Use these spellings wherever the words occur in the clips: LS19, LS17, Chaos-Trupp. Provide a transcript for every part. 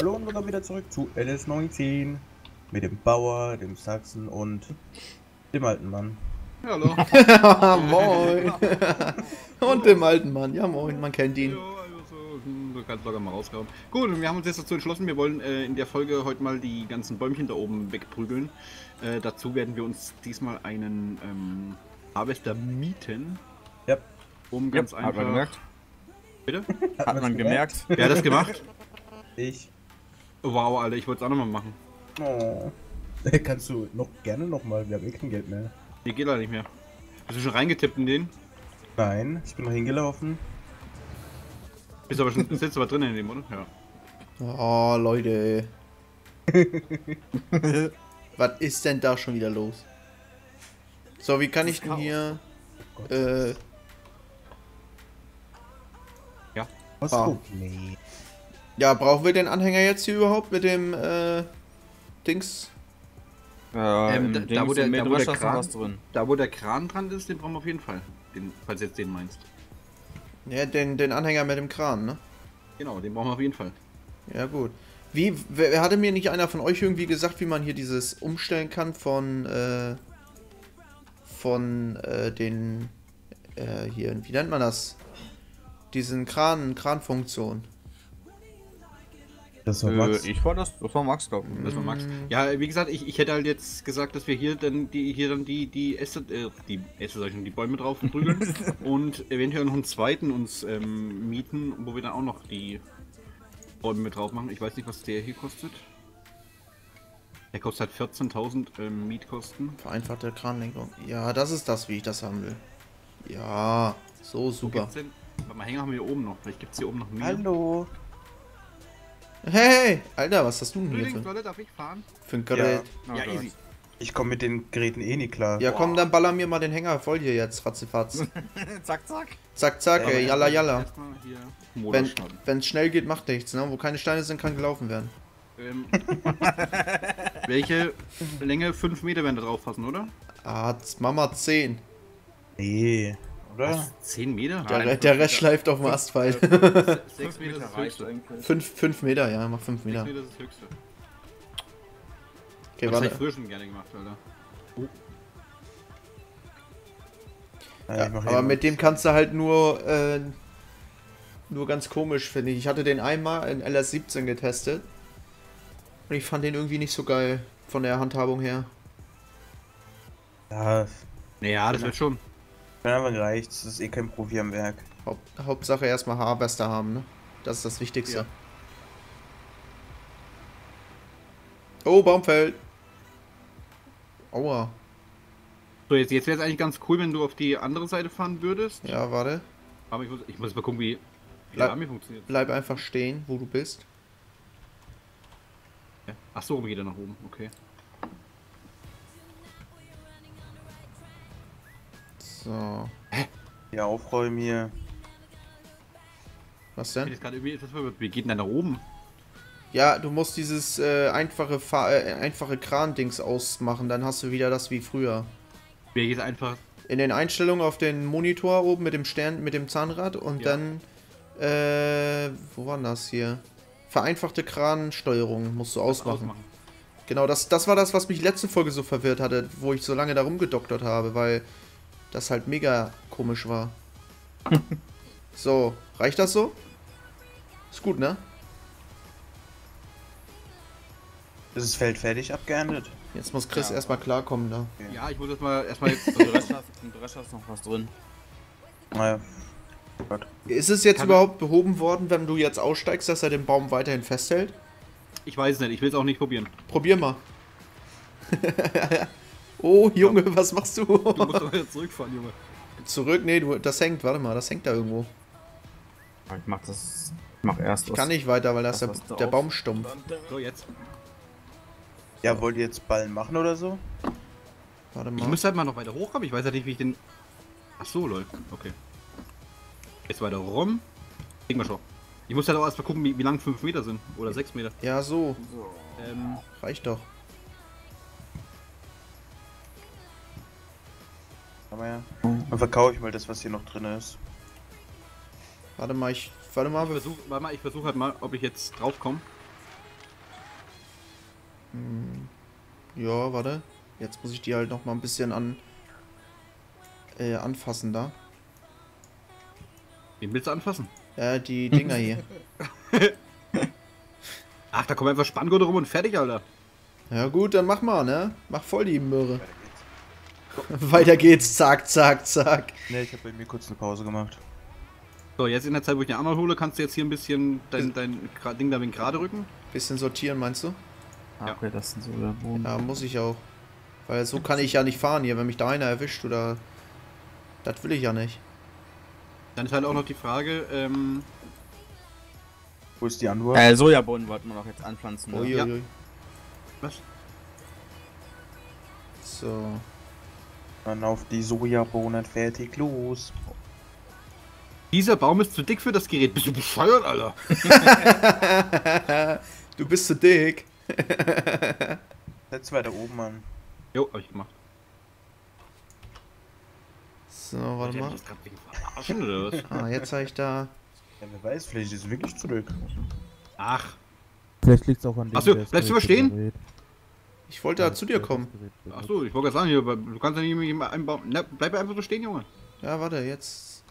Hallo und willkommen wieder zurück zu LS19 mit dem Bauer, dem Sachsen und dem alten Mann. Hallo. Moin. Und dem alten Mann. Ja, moin, man kennt ihn. Du kannst locker mal rauskommen. Gut, wir haben uns jetzt dazu entschlossen, wir wollen in der Folge heute mal die ganzen Bäumchen da oben wegprügeln. Dazu werden wir uns diesmal einen Harvester mieten. Yep. Um ganz einfach... Hat man gemerkt? Bitte? Hat man gemerkt? Wer hat das gemacht? Ich. Wow, Alter, ich wollte es auch nochmal machen. Oh. Kannst du noch gerne nochmal, wir haben eh kein Geld mehr. Nee, geht leider nicht mehr. Bist du schon reingetippt in den? Nein, ich bin noch hingelaufen. Bist aber schon, sitzt aber drin in dem, oder? Ja. Oh, Leute. Was ist denn da schon wieder los? So, wie kann ich denn hier... Oh, ja. Was nee. Ja, brauchen wir den Anhänger jetzt hier überhaupt mit dem, Dings? Da wo der Kran dran ist, den brauchen wir auf jeden Fall. Den, falls jetzt den meinst. Ja, den Anhänger mit dem Kran, ne? Genau, den brauchen wir auf jeden Fall. Ja, gut. Wie, hatte mir nicht einer von euch irgendwie gesagt, wie man hier dieses umstellen kann von hier, wie nennt man das? Diesen Kranfunktion. Das war Max. Das war Max, glaube ich. Das war Max. Ja, wie gesagt, ich hätte halt jetzt gesagt, dass wir hier dann die Bäume drauf prügeln und eventuell noch einen zweiten uns mieten, wo wir dann auch noch die Bäume mit drauf machen. Ich weiß nicht, was der hier kostet. Der kostet halt 14.000 Mietkosten. Vereinfachte Kranlenkung. Ja, das ist das, wie ich das haben will. Ja, so super. Beim Hänger haben wir hier oben noch. Vielleicht gibt es hier oben noch mehr. Hallo. Hey, Alter, was hast du denn hier für ein Gerät? Ja, ja, easy. Ich komme mit den Geräten eh nicht klar. Ja, komm, dann baller mir mal den Hänger voll hier jetzt, ratzefatz. Zack, zack. Zack, zack, ey, jalla, jalla. Wenn es schnell geht, macht nichts, ne? Wo keine Steine sind, kann gelaufen werden. Welche Länge? 5 Meter werden da drauf passen, oder? Ah, Mama 10. Nee. Was? 10 Meter? Der Rest schleift auf dem Asphalt. 6 Meter ist das höchste eigentlich. 5 Meter, ja, mach 5 Meter. 6 Meter ist das höchste. Okay, das hab ich früher schon gerne gemacht, Alter. Oh. Ja, aber mit dem kannst du halt nur ganz komisch, finde ich. Ich hatte den einmal in LS17 getestet. Und ich fand den irgendwie nicht so geil von der Handhabung her. Ja, naja, das wird schon. Ja, aber reicht's, das ist eh kein Profi am Werk. Hauptsache erstmal Harvester haben, ne? Das ist das Wichtigste. Ja. Oh, Baumfeld! Aua. So, jetzt wäre es eigentlich ganz cool, wenn du auf die andere Seite fahren würdest. Ja, warte. Aber ich muss mal gucken, wie der Armee funktioniert. Bleib einfach stehen, wo du bist. Ja. Ach so, geht er nach oben, okay. So. Hä? Ja, aufräumen hier. Was denn? Wie geht denn da nach oben? Ja, du musst dieses einfache Kran-Dings ausmachen, dann hast du wieder das wie früher. Wie geht einfach? In den Einstellungen auf den Monitor oben mit dem Stern, mit dem Zahnrad und ja. Dann wo war das hier? Vereinfachte Kransteuerung musst du ausmachen. Genau, das war das, was mich letzte Folge so verwirrt hatte, wo ich so lange da rumgedoktert habe, weil das halt mega komisch war. So, reicht das so? Ist gut, ne? Das ist Feld fertig abgeerntet. Jetzt muss Chris erstmal klarkommen da. Okay. Ja, ich muss erstmal jetzt... Im Drescher ist noch was drin. Naja. Gott. Ist es jetzt überhaupt behoben worden, wenn du jetzt aussteigst, dass er den Baum weiterhin festhält? Ich weiß es nicht, ich will es auch nicht probieren. Probier mal. Oh, Junge, was machst du? Du musst doch wieder zurückfahren, Junge. Zurück? Nee, das hängt, warte mal, das hängt da irgendwo. Ich mach das... Ich mach erst was. Ich kann nicht weiter, weil da ist der Baumstumpf. So, jetzt. Ja, wollt ihr jetzt Ballen machen oder so? Warte mal. Ich müsste halt mal noch weiter hochkommen, ich weiß ja nicht, wie ich den... Ach so, läuft. Okay. Jetzt weiter rum. Kriegen wir schon. Ich muss halt auch erstmal gucken, wie lang 5 Meter sind. Oder 6 Meter. Ja, so. Reicht doch. Ja. Dann verkaufe ich mal das, was hier noch drin ist. Warte mal, ich versuche halt mal, ob ich jetzt drauf komme. Ja, warte. Jetzt muss ich die halt noch mal ein bisschen anfassen da. Wen willst du anfassen? Die Dinger hier. Ach, da kommen einfach Spanngurte rum und fertig, Alter. Ja gut, dann mach mal, ne? Mach voll die Möhre. Weiter geht's, zack, zack, zack. Ne, ich habe bei mir kurz eine Pause gemacht. So, jetzt in der Zeit, wo ich eine Arme hole, kannst du jetzt hier ein bisschen dein Ding da wegen gerade rücken. Bisschen sortieren, meinst du? Ja, okay, das sind so der Boden. Ja, muss ich auch. Weil so kann ich ja nicht fahren hier, wenn mich da einer erwischt oder... Das will ich ja nicht. Dann ist halt auch noch die Frage, Wo ist die Antwort? Sojabohnen wollten wir noch jetzt anpflanzen. Ne? Ja. Was? So. Dann auf die Sojabohnen, fertig, los. Dieser Baum ist zu dick für das Gerät. Bist du bescheuert, Alter? Du bist zu dick. Setz weiter oben an. Jo, hab ich gemacht. So, warte mal. Ah, jetzt habe ich da... Ja, wer weiß, vielleicht ist es wirklich zurück. Ach. Vielleicht liegt es auch an dem... Achso, bleibst du mal stehen? Ich wollte ja, da zu dir kommen. Achso, ich wollte gerade sagen, du kannst ja nicht mit einem Baum... Na, bleib einfach so stehen, Junge. Ja, warte, jetzt...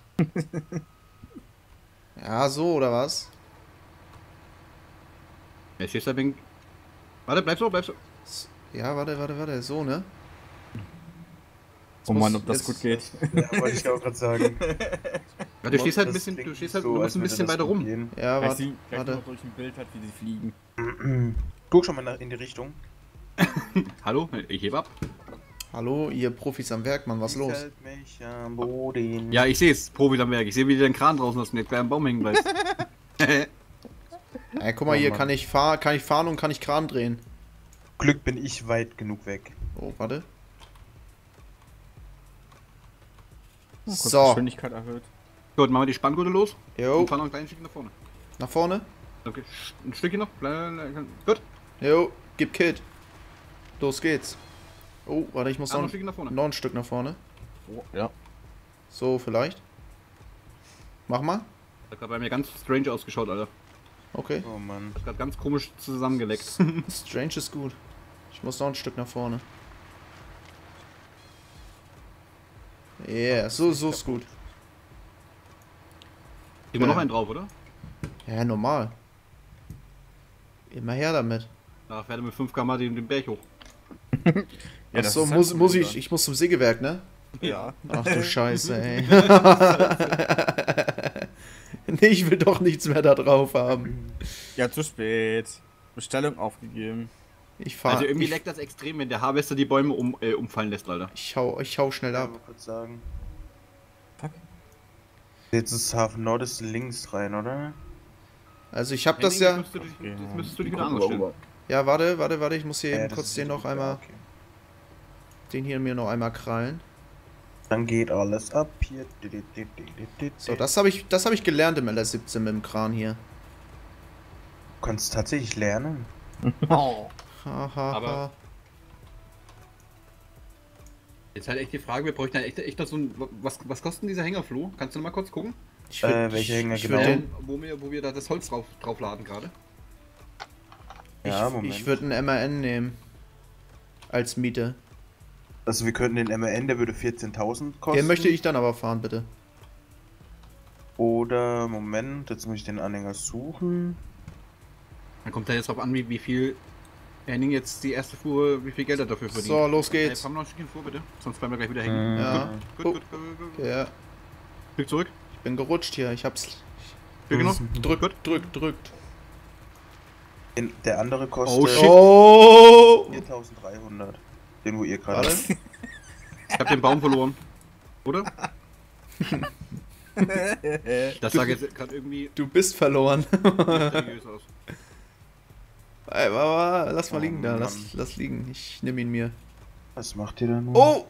Ja, so, oder was? Ja, schießt da wegen... Warte, bleib so. Ja, warte, so, ne? Jetzt oh Mann, ob das gut geht. Ja, wollte ich auch gerade sagen. Ja, du stehst halt ein bisschen, du musst ein bisschen weiter rum. Gehen. Ja, warte. Noch durch ein Bild hat, wie die fliegen. Guck schon mal in die Richtung. Hallo, ich heb ab. Hallo, ihr Profis am Werk, Mann, was los? Mich am Boden. Ja, ich sehe es, Profis am Werk. Ich sehe, wie du den Kran draußen hast und den kleinen Baum hängen bleibst. Ey, guck mal, hier kann ich fahren und kann ich Kran drehen. Glück bin ich weit genug weg. Oh, warte. Oh, so. Geschwindigkeit erhöht. Gut, machen wir die Spanngurte los. Jo. Und fahren noch ein kleines Stückchen nach vorne. Nach vorne? Okay, ein Stückchen noch. Gut. Jo, gib Kid. Los geht's. Oh, warte, ich muss noch ein Stück nach vorne. Oh, ja. So, vielleicht. Mach mal. Das hat bei mir ganz strange ausgeschaut, Alter. Okay. Oh Mann. Das hat ganz komisch zusammengeleckt. Strange ist gut. Ich muss noch ein Stück nach vorne. Yeah, so ist gut. Gib mal noch einen drauf, oder? Ja, normal. Immer her damit. Da fährt er mit 5 km/h den Berg hoch. Ja, achso, ich muss zum Sägewerk, ne? Ja. Ach du Scheiße, ey. Nee, ich will doch nichts mehr da drauf haben. Ja, zu spät. Bestellung aufgegeben. Ich fahre. Also irgendwie leckt das extrem, wenn der Harvester die Bäume umfallen lässt, Alter. Ich hau schnell ab. Ich kurz sagen. Fuck. Jetzt ist Hafen Nord ist links rein, oder? Also ich hab das ja... Jetzt müsstest du dich wieder anstellen. Ja, warte, ich muss hier eben kurz den noch einmal... Okay. Den hier mir noch einmal krallen. Dann geht alles ab hier. So, das hab ich gelernt im LS17 mit dem Kran hier. Du kannst tatsächlich lernen. Oh. Aber... Jetzt halt echt die Frage, wir bräuchten halt echt noch so ein... Was kostet dieser Hängerfloh? Kannst du noch mal kurz gucken? Welche Hänger genau? Wo wir da das Holz drauf laden gerade. Ja, ich würde einen MAN nehmen. Als Miete. Also wir könnten den MRN, der würde 14.000 kosten. Den möchte ich dann aber fahren, bitte. Oder, Moment, jetzt muss ich den Anhänger suchen. Dann kommt da jetzt drauf an, wie viel Henning jetzt die erste Fuhre, wie viel Geld er dafür verdient. So, los geht's. Komm noch ein Stückchen vor, bitte. Sonst bleiben wir gleich wieder hängen. Ja. Gut. Ja. Stück zurück. Ich bin gerutscht hier, ich hab's... Drückt. Der andere kostet... Oh, shit. Oh. 4.300. Den, wo ihr gerade... Ich hab den Baum verloren. Oder? Das sah jetzt gerade irgendwie... Du bist verloren. Ey, lass mal liegen da. Lass liegen. Ich nehm ihn mir. Was macht ihr da nur? Oh!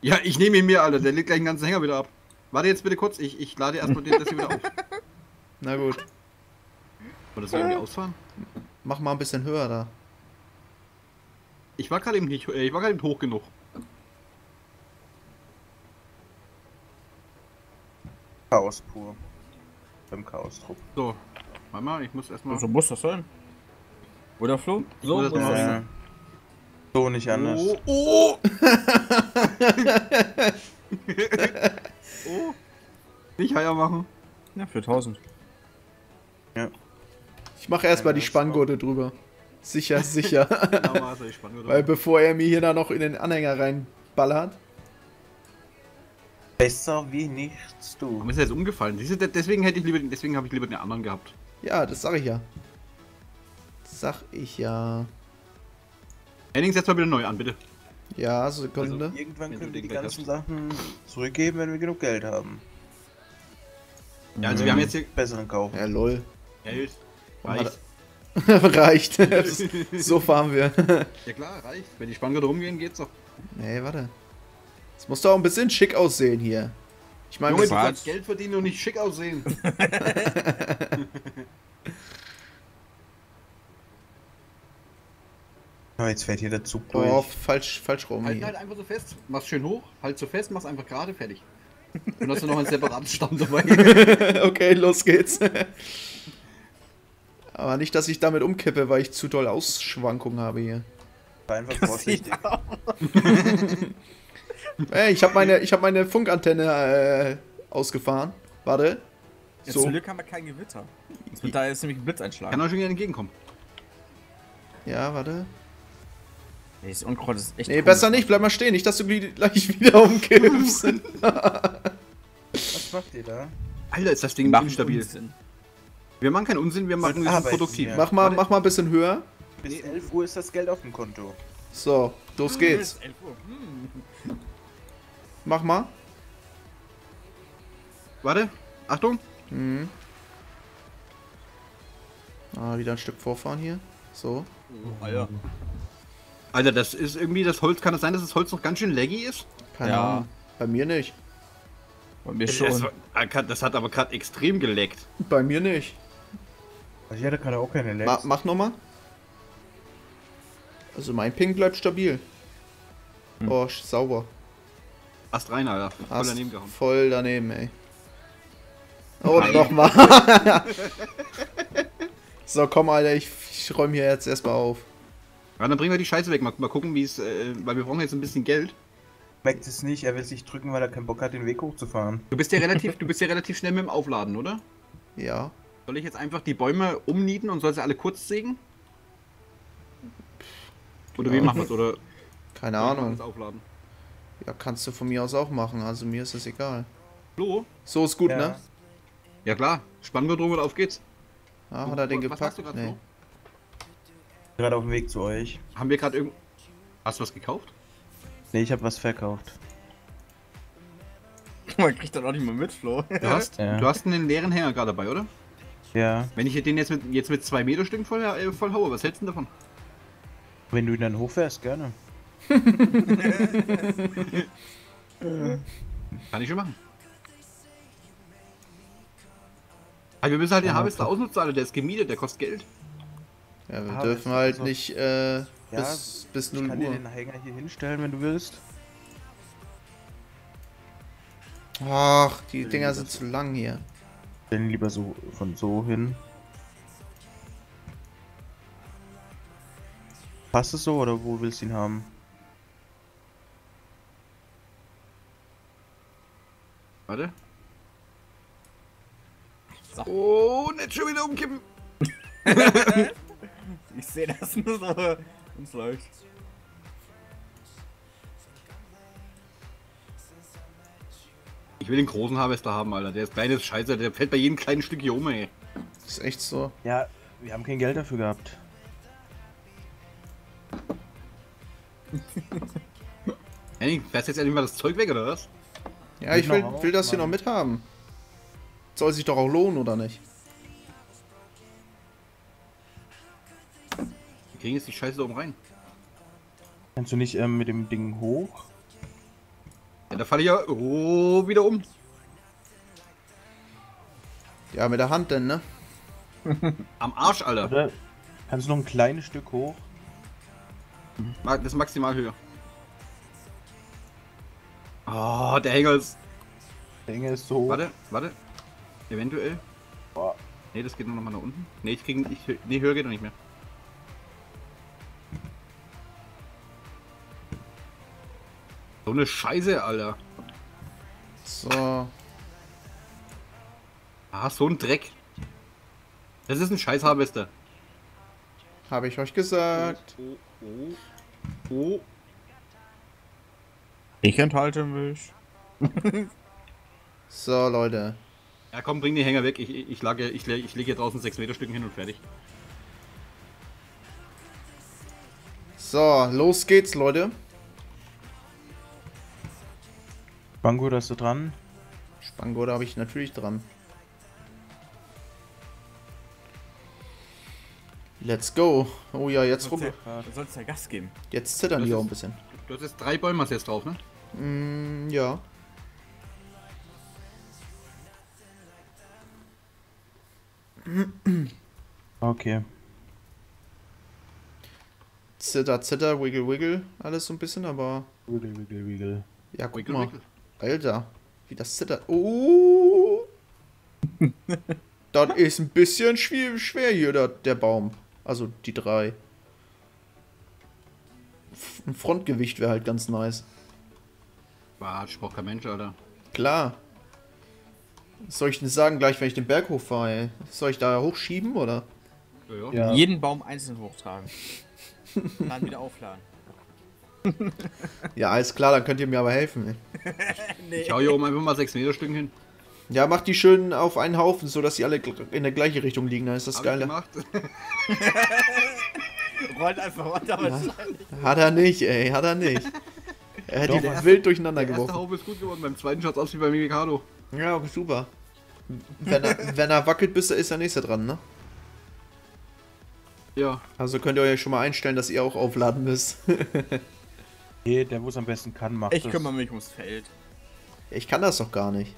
Ja, ich nehme ihn mir, Alter. Der legt gleich den ganzen Hänger wieder ab. Warte jetzt bitte kurz. Ich lade erstmal das hier wieder auf. Na gut. Wolltest du irgendwie ausfahren? Mach mal ein bisschen höher da. Ich war gerade eben nicht hoch genug. Chaos pur. Beim Chaos-Trupp. So, warte mal, ich muss erstmal. So muss das sein. Oder Flo? So muss das sein. So nicht anders. Oh! Oh! Oh! Nicht heier machen. Ja, für 1000. Ja. Ich mache erstmal die Spanngurte drüber. Sicher, sicher. Genau, also die Spanngurte. Weil bevor er mir hier da noch in den Anhänger reinballert. Besser wie nichts, du. Mir ist jetzt umgefallen. Deswegen hätte ich lieber, deswegen habe ich lieber den anderen gehabt. Ja, das sag ich ja. Das sag ich ja. Henning, setz mal wieder neu an, bitte. Ja, Sekunde. Also, irgendwann können wir die ganzen Sachen zurückgeben, wenn wir genug Geld haben. Ja, also wir haben jetzt hier besseren Kauf. Ja, lol. Geld. Reicht. Reicht. So fahren wir. Ja klar, reicht. Wenn die Spanngurte rumgehen, geht's doch. Nee, warte. Es muss doch auch ein bisschen schick aussehen hier. Ich meine, du kannst Geld verdienen und nicht schick aussehen. Ja, jetzt fährt hier der Zug durch. Oh, falsch rum. Halt einfach so fest, mach's schön hoch, halt so fest, mach's einfach gerade, fertig. Und hast du noch einen separaten Stamm dabei. Okay, los geht's. Aber nicht, dass ich damit umkippe, weil ich zu doll Ausschwankungen habe hier. Einfach vorsichtig. Ey, ich hab meine Funkantenne ausgefahren. Warte. Ja, so. Zum Glück haben wir kein Gewitter. Da ist nämlich ein Blitzeinschlag. Kann auch schon wieder entgegenkommen. Ja, warte. Nee, das Unkraut ist echt. Nee, besser nicht, bleib mal stehen, nicht, dass du gleich wieder umkippst. Was macht ihr da? Alter, ist das Ding instabil. Wir machen keinen Unsinn, wir machen das produktiv. Mach mal ein bisschen höher. Bis 11 Uhr ist das Geld auf dem Konto. So, los geht's. Mach mal. Warte, Achtung. Mhm. Ah, wieder ein Stück vorfahren hier. So. Oh, Alter. Alter, das ist irgendwie das Holz. Kann das sein, dass das Holz noch ganz schön laggy ist? Keine Ahnung. Bei mir nicht. Bei mir schon. Das hat aber gerade extrem geleckt. Bei mir nicht. Ich hatte gerade auch keine Lecks. Mach nochmal. Also mein Ping bleibt stabil. Hm. Oh, sauber. Ast rein, Alter. Voll daneben gehauen. Voll daneben, ey. Oh, nochmal. So, komm, Alter, ich räume hier jetzt erstmal auf. Ja, dann bringen wir die Scheiße weg. Mal gucken, wie es. Weil wir brauchen jetzt ein bisschen Geld. Merkt es nicht, er will sich drücken, weil er keinen Bock hat, den Weg hochzufahren. Du bist ja relativ schnell mit dem Aufladen, oder? Ja. Soll ich jetzt einfach die Bäume umnieten und soll sie alle kurz sägen? Oder wie machen wir es? Oder. Keine Ahnung. Aufladen? Ja, kannst du von mir aus auch machen, also mir ist das egal. Flo? So ist gut, ja. Ne? Ja klar, Spanngurt drum und auf geht's. Ah, hat er den gepackt? Hast du grad nee. Gerade auf dem Weg zu euch. Haben wir gerade irgend... Hast du was gekauft? Nee, ich habe was verkauft. Man kriegt dann auch nicht mal mit, Flo. Du hast einen leeren Hänger gerade dabei, oder? Ja. Wenn ich den jetzt mit 2 Meter Stücken voll haue, was hältst du denn davon? Wenn du ihn dann hochfährst, gerne. Kann ich schon machen. Aber wir müssen halt den Harvester ausnutzen, Alter. Der ist gemietet, der kostet Geld. Ja, wir dürfen halt nicht bis 0 Uhr. Ich kann dir den Hänger hier hinstellen, wenn du willst. Ach, die Dinger sind zu lang hier. Dann lieber so von so hin. Passt es so oder wo willst du ihn haben? Warte. So. Oh, nicht schon wieder umkippen! Ich sehe das nur so. Uns läuft. Ich will den großen Harvester haben, Alter. Der ist kleines Scheiße, der fällt bei jedem kleinen Stück hier um, ey. Das ist echt so. Ja, wir haben kein Geld dafür gehabt. Henning, fährst du jetzt endlich mal das Zeug weg, oder was? Ja, ich will das hier noch mithaben. Soll sich doch auch lohnen, oder nicht? Wir kriegen jetzt die Scheiße da oben rein. Kannst du nicht mit dem Ding hoch? Ja, da falle ich ja wieder um. Ja, mit der Hand denn, ne? Am Arsch, Alter. Oder kannst du noch ein kleines Stück hoch? Das ist maximal höher. Oh, der Hänger ist... Der Hänger ist so hoch. Warte. Eventuell. Boah. Nee, das geht nur noch mal nach unten. Nee, höher geht doch nicht mehr. So eine Scheiße, Alter. So. Ah, so ein Dreck. Das ist ein Scheißharvester. Habe ich euch gesagt. Oh. Ich enthalte mich. So, Leute. Ja, komm, bring die Hänger weg. Ich lege hier draußen 6-Meter-Stücken hin und fertig. So, los geht's, Leute. Spango, da hast du dran? Spango, da habe ich natürlich dran. Let's go. Oh ja, jetzt rum. Da sollst du ja Gas geben. Jetzt zittern die auch ein bisschen. Du hast jetzt 3 Bäume jetzt drauf, ne? Ja. Okay. Zitter, zitter, wiggle, wiggle. Alles so ein bisschen, aber... Wiggle, wiggle, wiggle. Ja, guck mal. Alter, wie das zittert. Oh! Das ist ein bisschen schwer hier, der Baum. Also die 3. Ein Frontgewicht wäre halt ganz nice. Batsch, braucht kein Mensch, Alter. Klar. Was soll ich denn sagen, gleich wenn ich den Berg hochfahre, ey? Soll ich da hochschieben, oder? Ja. Jeden Baum einzeln hochtragen. Und dann wieder aufladen. Ja, alles klar, dann könnt ihr mir aber helfen, ey. Nee. Ich hau hier oben einfach mal 6-Meter-Stücken hin. Ja, mach die schön auf einen Haufen, sodass die alle in der gleichen Richtung liegen, dann ist das geil. Rollt einfach runter, wahrscheinlich. Hat er nicht, ey, hat er nicht. Er hätte die wild durcheinander geworfen. Der erste Haufen ist gut geworden, beim zweiten schaut's aus wie bei Mikado. Ja, super. Wenn er wackelt, ist der nächste dran, ne? Ja. Also könnt ihr euch schon mal einstellen, dass ihr auch aufladen müsst. Der, wo es am besten kann, macht das. Ich kümmere mich ums Feld. Ich kann das doch gar nicht.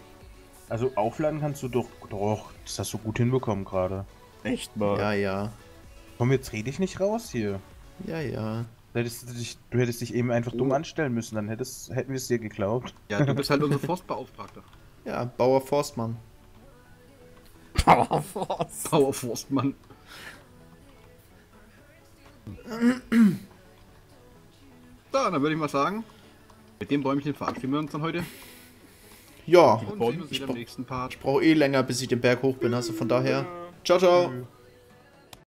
Also aufladen kannst du doch, das hast du gut hinbekommen gerade. Echt mal? Ja, ja. Komm, jetzt rede ich nicht raus hier. Ja, ja. Du hättest dich eben einfach dumm anstellen müssen, dann hätten wir es dir geglaubt. Ja, du bist halt unser Forstbeauftragter. Ja, Bauer Forstmann. Bauer Forst. Bauer Forstmann. So, dann würde ich mal sagen, mit dem Bäumchen verabschieden wir uns dann heute. Ja, und sehen uns wieder im nächsten Part. Ich brauche eh länger, bis ich den Berg hoch bin, also von daher. Ciao, ciao.